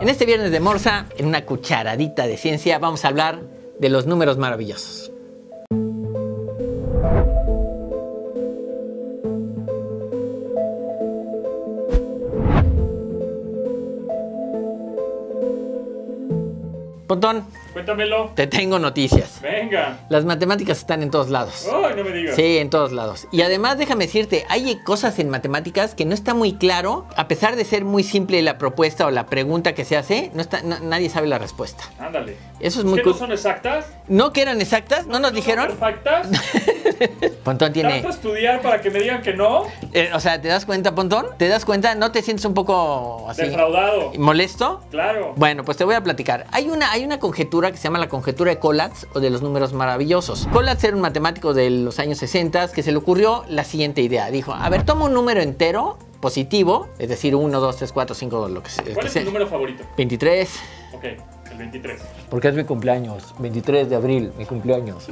En este Viernes de Morsa, en una cucharadita de ciencia, vamos a hablar de los números maravillosos. Pontón, cuéntamelo. Te tengo noticias. Venga. Las matemáticas están en todos lados. ¡Ay, no me digas! Sí, en todos lados. Y además, déjame decirte, hay cosas en matemáticas que no está muy claro, a pesar de ser muy simple la propuesta o la pregunta que se hace, nadie sabe la respuesta. Ándale. Eso es muy cool. ¿Que no son exactas? ¿No que eran exactas? ¿No nos dijeron? ¿Perfectas? Pontón tiene... ¿Tanto estudiar para que me digan que no? O sea, ¿te das cuenta, Pontón? ¿Te das cuenta? ¿No te sientes un poco así... defraudado? ¿Molesto? Claro. Bueno, pues te voy a platicar. Hay una conjetura que se llama la conjetura de Collatz o de los números maravillosos. Collatz era un matemático de los años 60 que se le ocurrió la siguiente idea. Dijo, a ver, toma un número entero positivo, es decir, 1, 2, 3, 4, 5, 2, lo que sea. ¿Cuál es tu número favorito? 23. Ok, el 23. Porque es mi cumpleaños, 23 de abril, mi cumpleaños.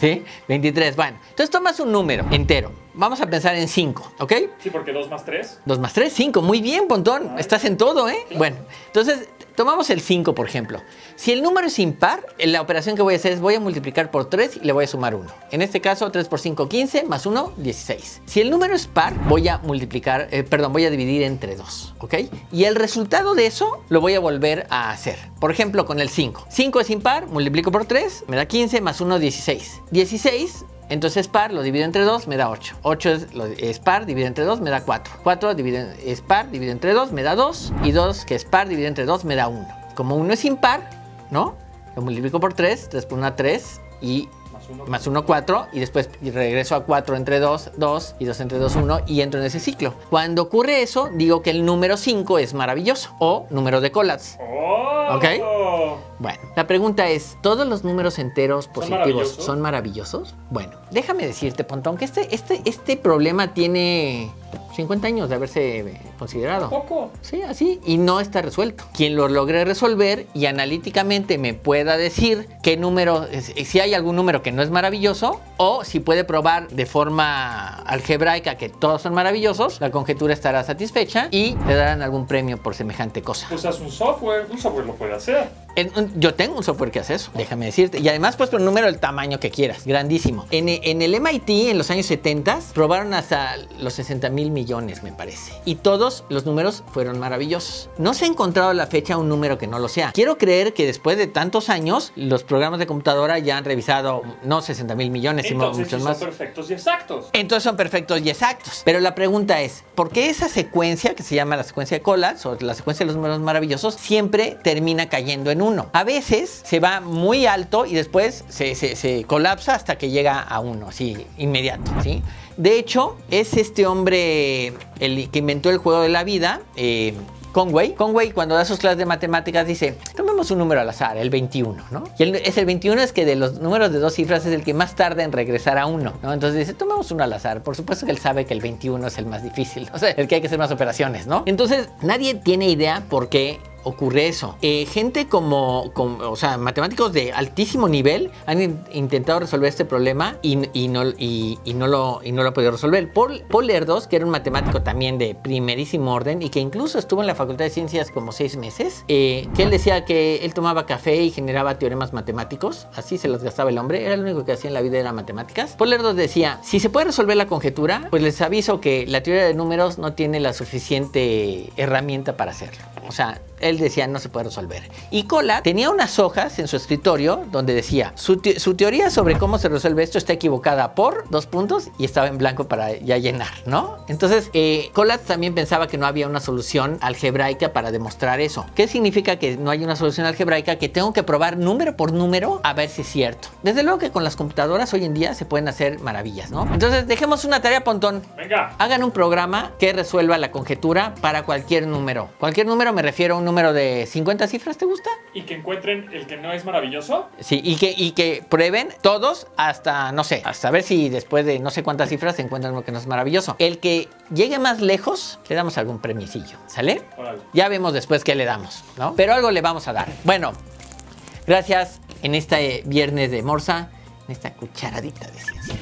¿Sí? 23, bueno. Entonces tomas un número entero. Vamos a pensar en 5, ¿ok? Sí, porque 2 más 3. 2 más 3, 5. Muy bien, Pontón. Ay. Estás en todo, ¿eh? Sí. Bueno, entonces... tomamos el 5, por ejemplo. Si el número es impar, la operación que voy a hacer es voy a multiplicar por 3 y le voy a sumar 1. En este caso, 3 por 5, 15, más 1, 16. Si el número es par, voy a multiplicar, voy a dividir entre 2, ¿ok? Y el resultado de eso lo voy a volver a hacer. Por ejemplo, con el 5. 5 es impar, multiplico por 3, me da 15, más 1, 16. 16... entonces par, lo divido entre 2, me da 8. 8 es par, divido entre 2, me da 4. 4 es par, divido entre 2, me da 2. Y 2, que es par, divido entre 2, me da 1. Como 1 es impar, ¿no? Lo multiplico por 3, 3 por 1, 3. Y más 1, 4. Y después regreso a 4 entre 2, 2. Y 2 entre 2, 1. Y entro en ese ciclo. Cuando ocurre eso, digo que el número 5 es maravilloso. O número de Collatz. Oh. ¿Ok? Bueno, la pregunta es, ¿todos los números enteros positivos son maravillosos? Bueno, déjame decirte, Pontón, que este problema tiene 50 años de haberse considerado. ¿Poco? Sí, así, y no está resuelto. Quien lo logre resolver y analíticamente me pueda decir qué número, si hay algún número que no es maravilloso, o si puede probar de forma algebraica que todos son maravillosos, la conjetura estará satisfecha y le darán algún premio por semejante cosa. Pues haz un software lo puede hacer. Yo tengo un software que hace eso, déjame decirte. Y además, pues, por el número, el tamaño que quieras. Grandísimo. En el MIT, en los años 70, probaron hasta los 60,000 millones, me parece. Y todos los números fueron maravillosos. No se ha encontrado a la fecha un número que no lo sea. Quiero creer que después de tantos años, los programas de computadora ya han revisado, no 60,000 millones, sino muchos más. Entonces son perfectos y exactos. Entonces son perfectos y exactos. Pero la pregunta es, ¿por qué esa secuencia, que se llama la secuencia de Collatz, o la secuencia de los números maravillosos, siempre termina cayendo en 1? A veces se va muy alto y después se colapsa hasta que llega a 1, así, inmediato, ¿sí? De hecho, es este hombre el que inventó el juego de la vida, Conway. Conway, cuando da sus clases de matemáticas, dice, tomemos un número al azar, el 21, ¿no? Y el 21 es que de los números de 2 cifras es el que más tarda en regresar a 1, ¿no? Entonces dice, tomemos uno al azar. Por supuesto que él sabe que el 21 es el más difícil, o sea, el que hay que hacer más operaciones, ¿no? Entonces, nadie tiene idea por qué ocurre eso. Gente como matemáticos de altísimo nivel han intentado resolver este problema y no lo ha podido resolver. Paul Erdős, que era un matemático también de primerísimo orden y que incluso estuvo en la Facultad de Ciencias como 6 meses, que él decía que él tomaba café y generaba teoremas matemáticos, así se los gastaba el hombre, era lo único que hacía en la vida, era matemáticas. Paul Erdős decía, si se puede resolver la conjetura, pues les aviso que la teoría de números no tiene la suficiente herramienta para hacerlo. O sea, él decía, no se puede resolver. Y Collatz tenía unas hojas en su escritorio donde decía, su teoría sobre cómo se resuelve esto está equivocada por 2 puntos, y estaba en blanco para ya llenar, ¿no? Entonces, Collatz también pensaba que no había una solución algebraica para demostrar eso. ¿Qué significa que no hay una solución algebraica? Que tengo que probar número por número a ver si es cierto. Desde luego que con las computadoras hoy en día se pueden hacer maravillas, ¿no? Entonces, dejemos una tarea, Pontón. Venga. Hagan un programa que resuelva la conjetura para cualquier número. Cualquier número, me refiero a un número de 50 cifras, ¿te gusta? Y que encuentren el que no es maravilloso. Sí, y que prueben todos hasta, no sé, hasta ver si después de no sé cuántas cifras se encuentran uno que no es maravilloso. El que llegue más lejos, le damos algún premiecillo, ¿sale? Órale. Ya vemos después qué le damos, ¿no? Pero algo le vamos a dar. Bueno, gracias en este Viernes de Morsa, en esta cucharadita de ciencia.